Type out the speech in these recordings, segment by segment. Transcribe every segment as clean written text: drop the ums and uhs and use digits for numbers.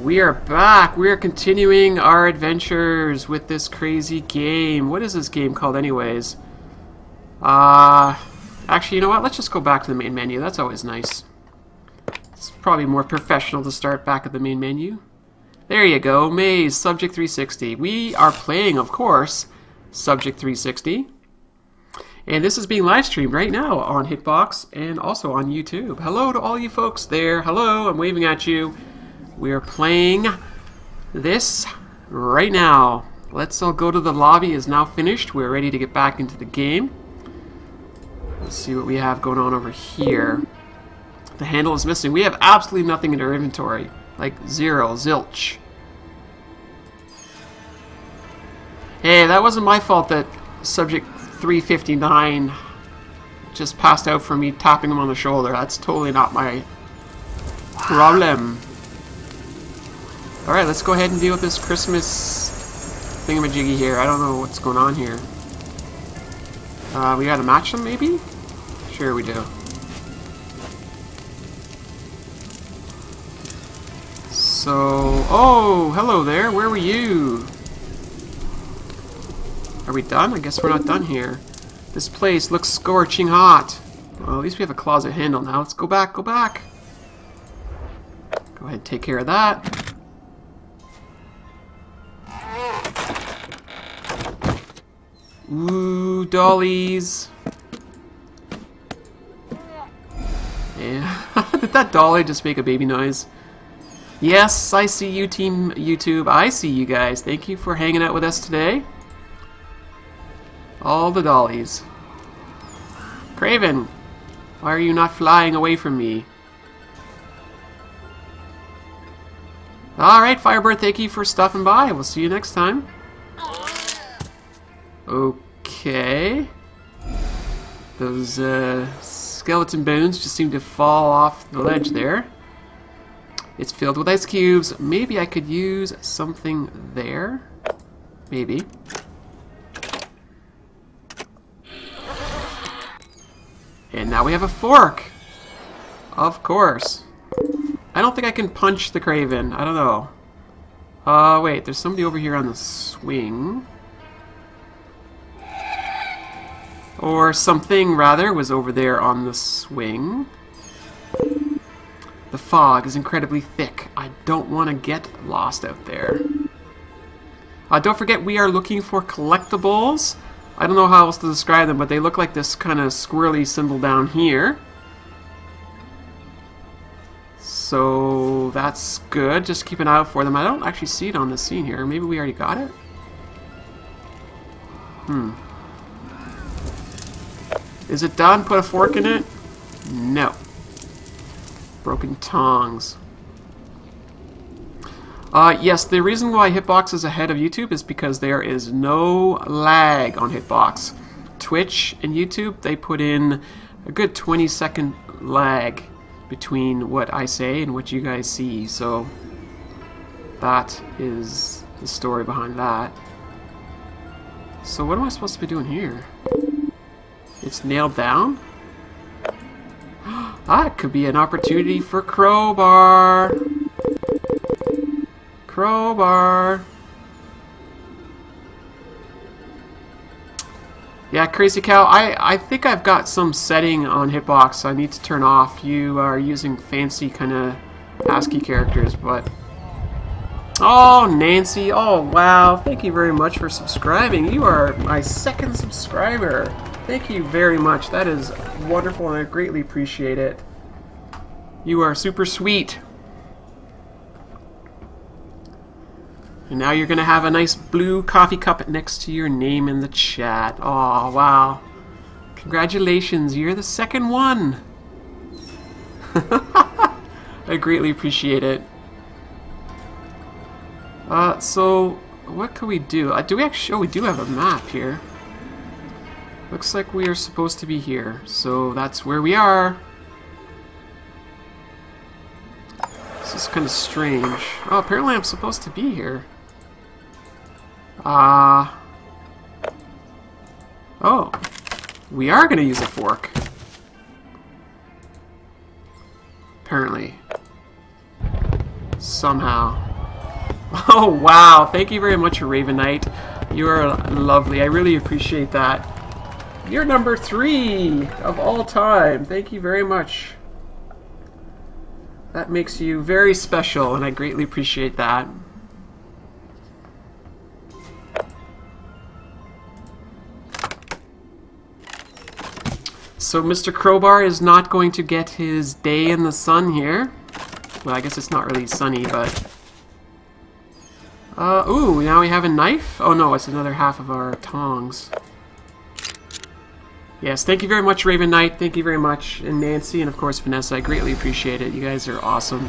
We are back. We are continuing our adventures with this crazy game. What is this game called anyways? Actually, you know what? Let's just go back to the main menu. That's always nice. It's probably more professional to start back at the main menu. There you go. Maze, Subject 360. We are playing, of course, Subject 360. And this is being live streamed right now on Hitbox and also on YouTube. Hello to all you folks there. Hello, I'm waving at you. We are playing this right now. Let's all go to the lobby. Is now finished. We're ready to get back into the game. Let's see what we have going on over here. The handle is missing. We have absolutely nothing in our inventory. Like zero, zilch. Hey, that wasn't my fault that Subject 359 just passed out for me tapping him on the shoulder. That's totally not my problem. Alright, let's go ahead and deal with this Christmas thingamajiggy here. I don't know what's going on here. We gotta match them, maybe? Sure, we do. So... Oh, hello there. Where were you? Are we done? I guess we're not done here. This place looks scorching hot. Well, at least we have a closet handle now. Let's go back, go back. Go ahead and take care of that. Ooh, dollies. Yeah. Did that dolly just make a baby noise? Yes, I see you, Team YouTube. I see you guys. Thank you for hanging out with us today. All the dollies. Kraven, why are you not flying away from me? Alright, Firebird, thank you for stopping by. We'll see you next time. Okay. Those skeleton bones just seem to fall off the ledge there. It's filled with ice cubes. Maybe I could use something there. Maybe. And now we have a fork. Of course. I don't think I can punch the Kraven. I don't know. Wait. There's somebody over here on the swing. Or something, rather, was over there on the swing. The fog is incredibly thick. I don't want to get lost out there. Don't forget we are looking for collectibles. I don't know how else to describe them, but they look like this kind of squirrely symbol down here. So that's good. Just keep an eye out for them. I don't actually see it on the scene here. Maybe we already got it? Is it done? Put a fork in it? No. Broken tongs. Yes, the reason why Hitbox is ahead of YouTube is because there is no lag on Hitbox. Twitch and YouTube, they put in a good 20-second lag between what I say and what you guys see. So that is the story behind that. So what am I supposed to be doing here? It's nailed down? That could be an opportunity for crowbar. Crowbar. Yeah, Crazy Cow, I think I've got some setting on Hitbox I need to turn off. You are using fancy kind of ASCII characters, but... Oh, Nancy. Oh, wow. Thank you very much for subscribing. You are my second subscriber. Thank you very much. That is wonderful, and I greatly appreciate it. You are super sweet. And now you're going to have a nice blue coffee cup next to your name in the chat. Oh, wow. Congratulations, you're the second one. I greatly appreciate it. So, what can we do? Do we actually... Oh, we do have a map here. Looks like we are supposed to be here, so that's where we are. This is kind of strange. Oh, apparently I'm supposed to be here. Oh, we are going to use a fork. Apparently. somehow. Oh, wow. Thank you very much, Raven Knight. You are lovely. I really appreciate that. You're number 3 of all time. Thank you very much. That makes you very special, and I greatly appreciate that. So Mr. Crowbar is not going to get his day in the sun here. Well, I guess it's not really sunny, but... ooh, now we have a knife? Oh no, it's another half of our tongs. Yes, thank you very much, Raven Knight. Thank you very much, and Nancy, and of course Vanessa. I greatly appreciate it. You guys are awesome.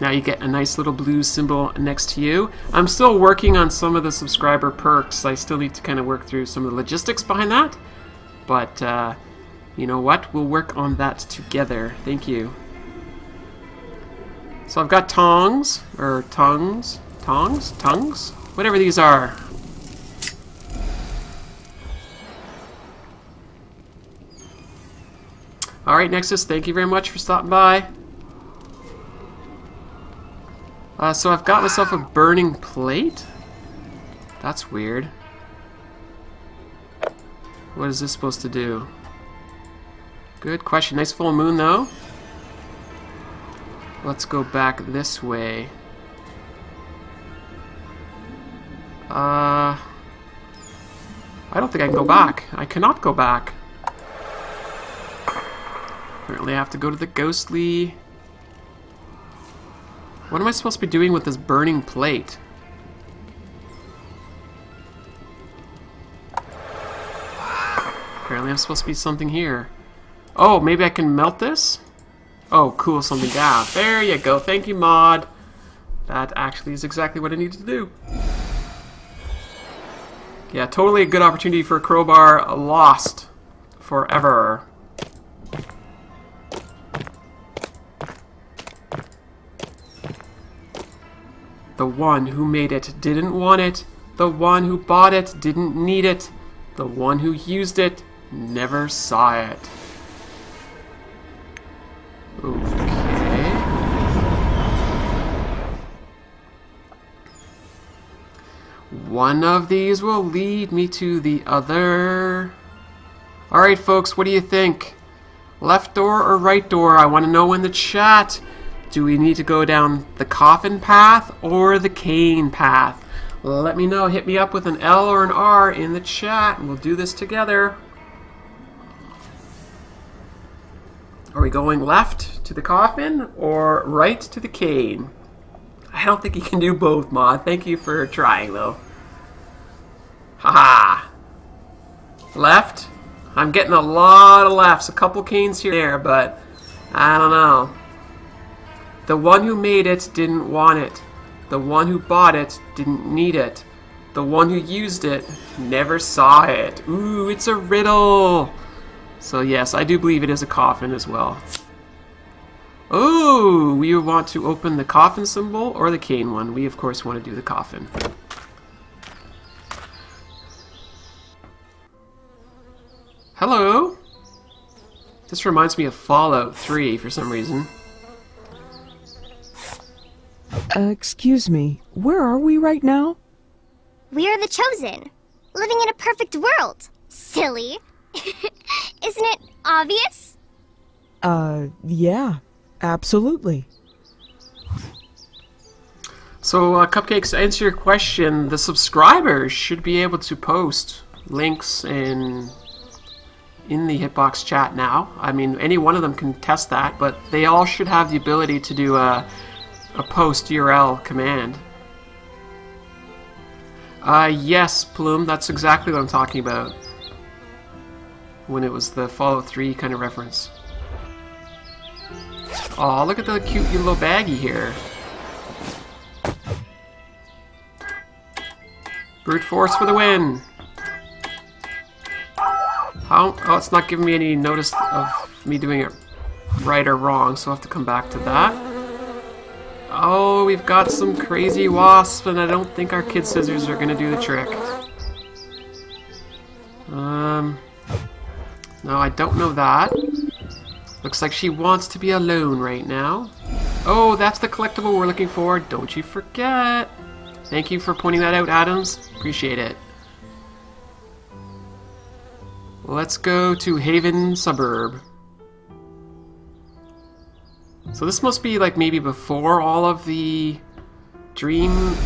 Now you get a nice little blue symbol next to you. I'm still working on some of the subscriber perks. I still need to kind of work through some of the logistics behind that. But, you know what? We'll work on that together. Thank you. So I've got tongs, or tongs? Whatever these are. Alright, Nexus, thank you very much for stopping by. So I've got myself a burning plate? That's weird. What is this supposed to do? Good question. Nice full moon, though. Let's go back this way. I don't think I can go back. I cannot go back. Apparently I have to go to the ghostly... What am I supposed to be doing with this burning plate? Apparently I'm supposed to be something here. Oh, maybe I can melt this? Oh, cool, something down. There you go. Thank you, Mod. That actually is exactly what I needed to do. Yeah, totally a good opportunity for a crowbar. Lost forever. The one who made it didn't want it. The one who bought it didn't need it. The one who used it never saw it. Okay. One of these will lead me to the other. Alright folks, what do you think? Left door or right door? I want to know in the chat. Do we need to go down the coffin path or the cane path? Let me know. Hit me up with an L or an R in the chat and we'll do this together. Are we going left to the coffin or right to the cane? I don't think you can do both, Mod. Thank you for trying, though. Haha. Left? I'm getting a lot of lefts. A couple canes here and there, but I don't know. The one who made it didn't want it. The one who bought it didn't need it. The one who used it never saw it. Ooh, it's a riddle! So yes, I do believe it is a coffin as well. Ooh, we want to open the coffin symbol or the cane one. We, of course, want to do the coffin. Hello? This reminds me of Fallout 3 for some reason. Excuse me, where are we right now? We are the Chosen, living in a perfect world. Silly. Isn't it obvious? Yeah, absolutely. So, Cupcakes, to answer your question, the subscribers should be able to post links in the Hitbox chat now. I mean, any one of them can test that, but they all should have the ability to do a post URL command. Yes, Plume, that's exactly what I'm talking about. When it was the Fallout 3 kind of reference. Aw, look at the cute little baggie here. Brute force for the win! How? Oh, it's not giving me any notice of me doing it right or wrong, so I'll have to come back to that. Oh, we've got some crazy wasps, and I don't think our kid scissors are gonna do the trick. No, I don't know that. Looks like she wants to be alone right now. Oh, that's the collectible we're looking for. Don't you forget. Thank you for pointing that out, Adams. Appreciate it. Let's go to Haven Suburb. So this must be like maybe before all of the dream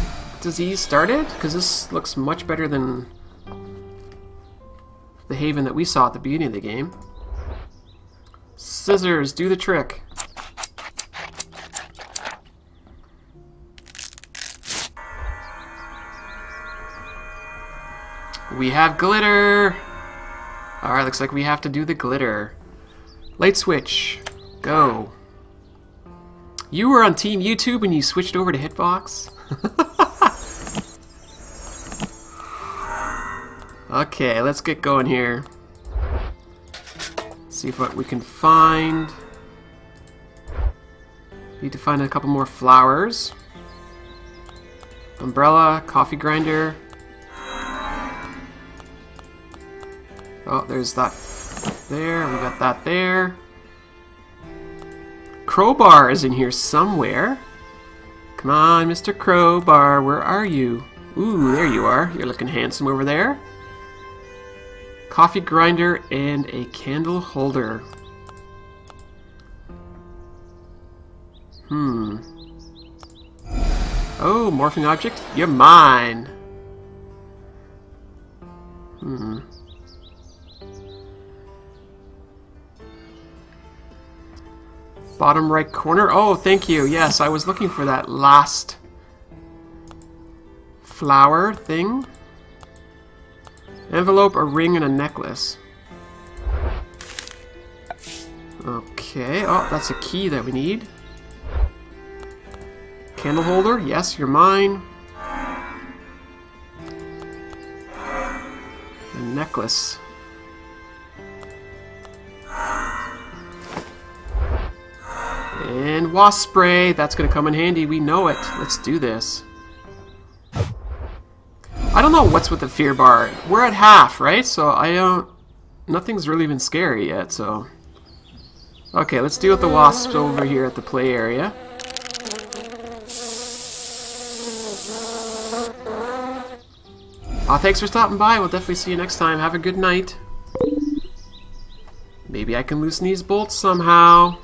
disease started, because this looks much better than the Haven that we saw at the beginning of the game. Scissors, do the trick. We have glitter! Alright, looks like we have to do the glitter. Light switch. Go. You were on Team YouTube and you switched over to Hitbox? Okay, let's get going here. See what we can find. Need to find a couple more flowers. Umbrella, coffee grinder. Oh, there's that there. We got that there. Crowbar is in here somewhere. Come on, Mr. Crowbar, where are you? Ooh, there you are. You're looking handsome over there. Coffee grinder and a candle holder. Oh, morphing object, you're mine. Bottom right corner. Oh, thank you. Yes, I was looking for that last flower thing. Envelope, a ring, and a necklace. Okay. Oh, that's a key that we need. Candle holder. Yes, you're mine. A necklace. And wasp spray. That's going to come in handy. We know it. Let's do this. I don't know what's with the fear bar. We're at half, right? So I don't... Nothing's really been scary yet, so... Okay, let's deal with the wasps over here at the play area. Aw, thanks for stopping by. We'll definitely see you next time. Have a good night. Maybe I can loosen these bolts somehow.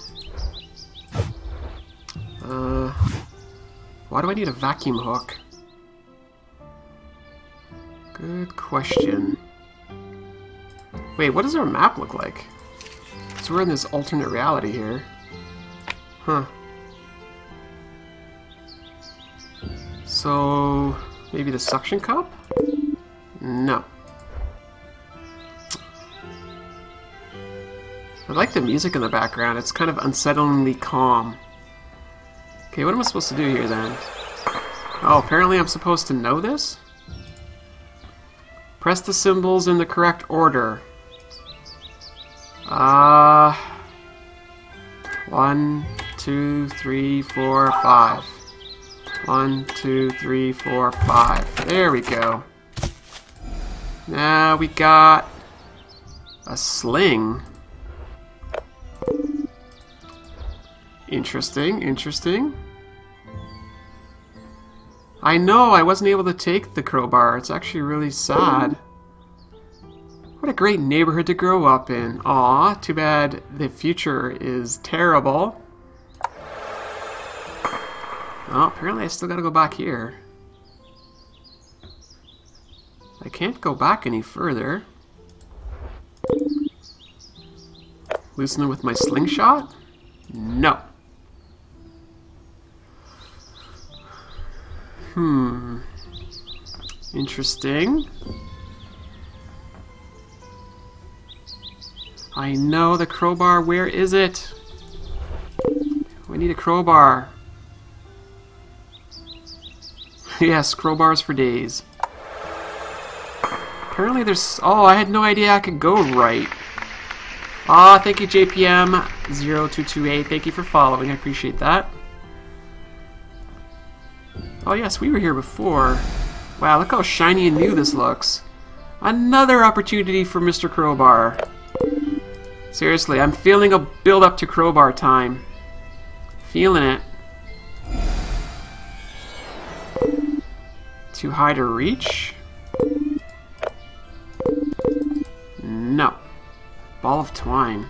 Why do I need a vacuum hook? Good question. Wait, what does our map look like? So we're in this alternate reality here. Huh. So, maybe the suction cup? No. I like the music in the background. It's kind of unsettlingly calm. Okay, what am I supposed to do here then? Oh, apparently I'm supposed to know this? Press the symbols in the correct order. 1, 2, 3, 4, 5. 1, 2, 3, 4, 5. There we go. Now we got a sling. Interesting, interesting. I know, I wasn't able to take the crowbar. It's actually really sad. What a great neighborhood to grow up in. Aw, too bad the future is terrible. Oh, apparently I still gotta go back here. I can't go back any further. Loosen it with my slingshot? No. Interesting. I know the crowbar. Where is it? We need a crowbar. Yes, crowbars for days. Apparently there's... Oh, I had no idea I could go right. Ah, thank you, JPM0228. Thank you for following. I appreciate that. Oh yes, we were here before. Wow, look how shiny and new this looks. Another opportunity for Mr. Crowbar. Seriously, I'm feeling a build-up to crowbar time. Feeling it. Too high to reach? No. Ball of twine.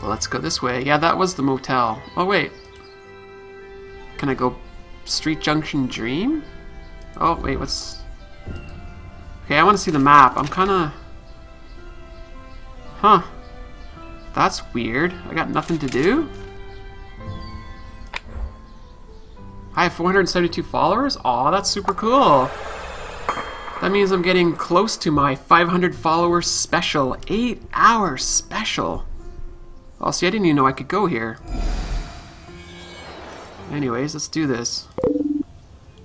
Well, let's go this way. Yeah, that was the motel. Oh, wait. Can I go Street Junction Dream? Oh, wait, what's... Okay, I want to see the map. I'm kind of... Huh. That's weird. I got nothing to do? I have 472 followers? Aw, that's super cool. That means I'm getting close to my 500 follower special. 8-hour special. Oh, see, I didn't even know I could go here. Anyways, let's do this.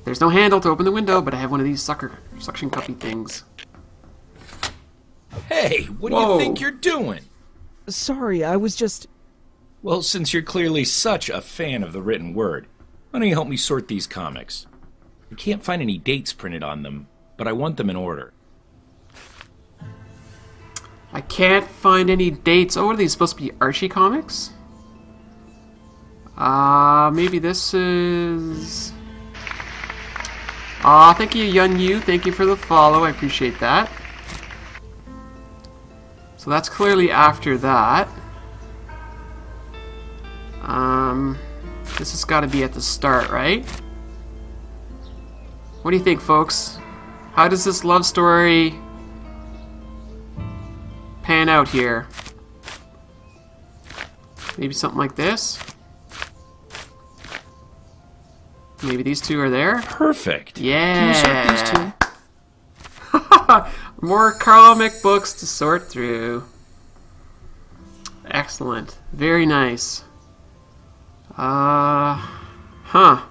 There's no handle to open the window, but I have one of these suction cuppy things. Hey, what do you think you're doing? Sorry, I was just... Well, since you're clearly such a fan of the written word, why don't you help me sort these comics? I can't find any dates printed on them, but I want them in order. I can't find any dates. Oh, are these supposed to be Archie comics? Maybe this is... Aw, thank you, Yun Yu. Thank you for the follow. I appreciate that. So that's clearly after that. This has got to be at the start, right? What do you think, folks? How does this love story pan out here? Maybe something like this? Maybe these two are there? Perfect. Yeah. Can you sort these two? More comic books to sort through. Excellent. Very nice. Huh. I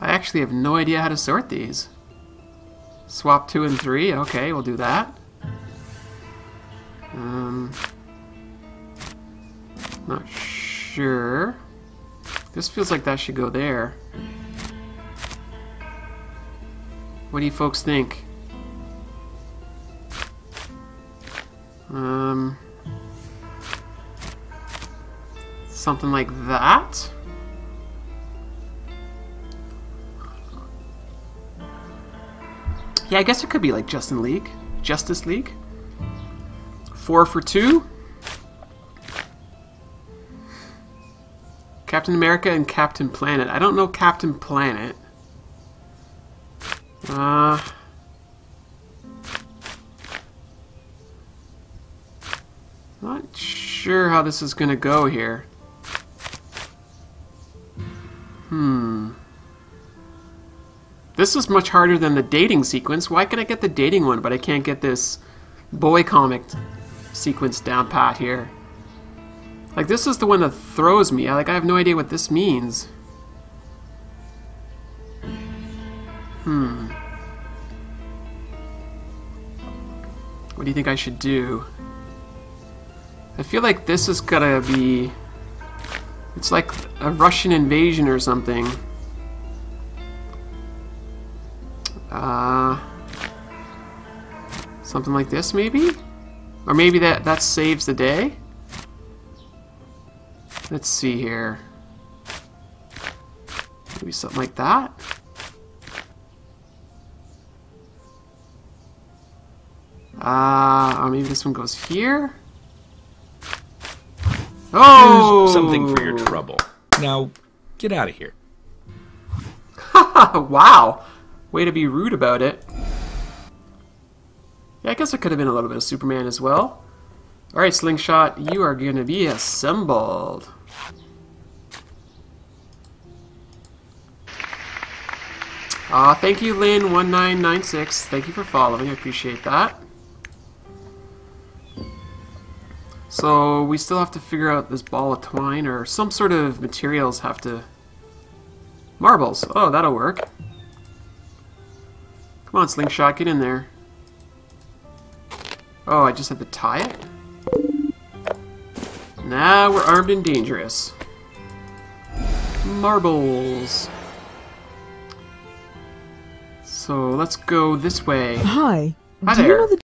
actually have no idea how to sort these. Swap 2 and 3. Okay, we'll do that. Not sure. This feels like that should go there. What do you folks think? Something like that? Yeah, I guess it could be like Justice League. 4 for 2. Captain America and Captain Planet. I don't know Captain Planet. Not sure how this is gonna go here. This is much harder than the dating sequence. Why can I get the dating one, but I can't get this boy comic sequence down pat here? Like, this is the one that throws me. Like, I have no idea what this means. What do you think I should do? I feel like this is gonna be... It's like a Russian invasion or something. Something like this, maybe? Or maybe that saves the day? Let's see here. Maybe something like that? Oh, maybe this one goes here? Oh! Here's something for your trouble. Now, get out of here. Wow! Way to be rude about it. Yeah, I guess it could have been a little bit of Superman as well. Alright, Slingshot, you are going to be assembled. Thank you, Lynn1996. Thank you for following. I appreciate that. So, we still have to figure out this ball of twine or some sort of materials have to... Marbles. Oh, that'll work. Come on, Slingshot, get in there. Oh, I just have to tie it? Now we're armed and dangerous. Marbles. So let's go this way. Hi. Hi there. Do you know the